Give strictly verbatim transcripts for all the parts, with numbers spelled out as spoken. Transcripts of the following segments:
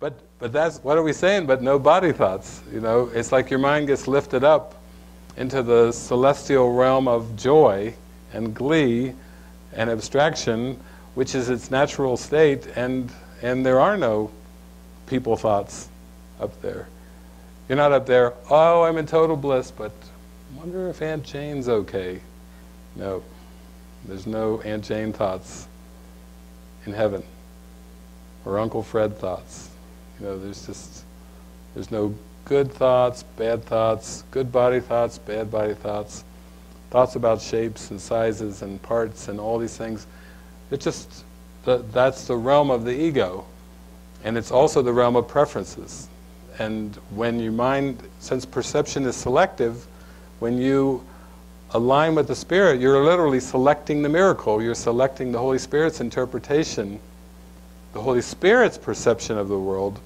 But, but that's, what are we saying? But no body thoughts, you know? It's like your mind gets lifted up into the celestial realm of joy and glee and abstraction, which is its natural state, and, and there are no people thoughts up there. You're not up there, oh, I'm in total bliss, but wonder if Aunt Jane's okay. No, there's no Aunt Jane thoughts in heaven, or Uncle Fred thoughts. You know, there's just, there's no good thoughts, bad thoughts, good body thoughts, bad body thoughts, thoughts about shapes and sizes and parts and all these things. It's just, the, that's the realm of the ego. And it's also the realm of preferences. And when your mind, since perception is selective, when you align with the Spirit, you're literally selecting the miracle. You're selecting the Holy Spirit's interpretation, the Holy Spirit's perception of the world,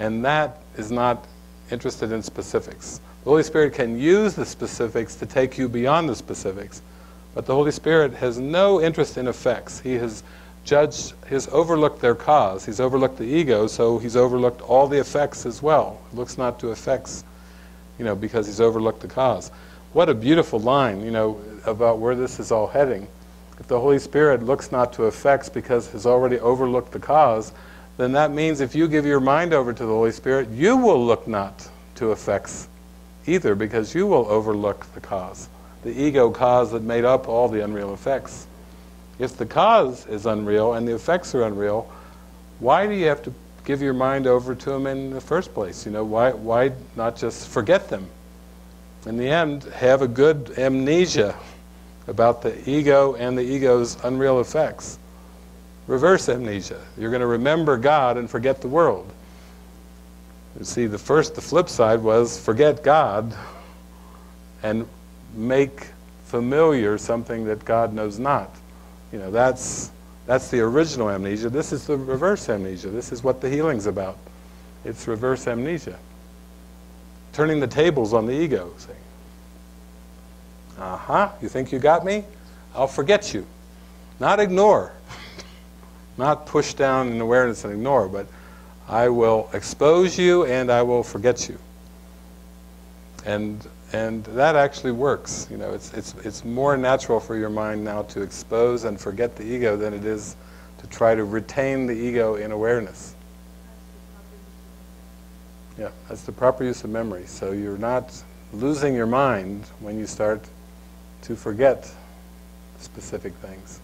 and that is not interested in specifics. The Holy Spirit can use the specifics to take you beyond the specifics, but the Holy Spirit has no interest in effects. He has judged, he has overlooked their cause. He's overlooked the ego, so he's overlooked all the effects as well. He looks not to effects, you know, because he's overlooked the cause. What a beautiful line, you know, about where this is all heading. If the Holy Spirit looks not to effects because has already overlooked the cause, then that means if you give your mind over to the Holy Spirit, you will look not to effects either, because you will overlook the cause, the ego cause that made up all the unreal effects. If the cause is unreal and the effects are unreal, why do you have to give your mind over to them in the first place? You know, why, why not just forget them? In the end, have a good amnesia about the ego and the ego's unreal effects. Reverse amnesia. You're going to remember God and forget the world. You see, the first, the flip side was forget God and make familiar something that God knows not. You know, that's, that's the original amnesia. This is the reverse amnesia. This is what the healing's about. It's reverse amnesia. Turning the tables on the ego, saying, uh-huh, you think you got me? I'll forget you. Not ignore. Not push down in awareness and ignore, but I will expose you and I will forget you. And, and that actually works. You know, it's, it's, it's more natural for your mind now to expose and forget the ego than it is to try to retain the ego in awareness. Yeah, that's the proper use of memory. So you're not losing your mind when you start to forget specific things.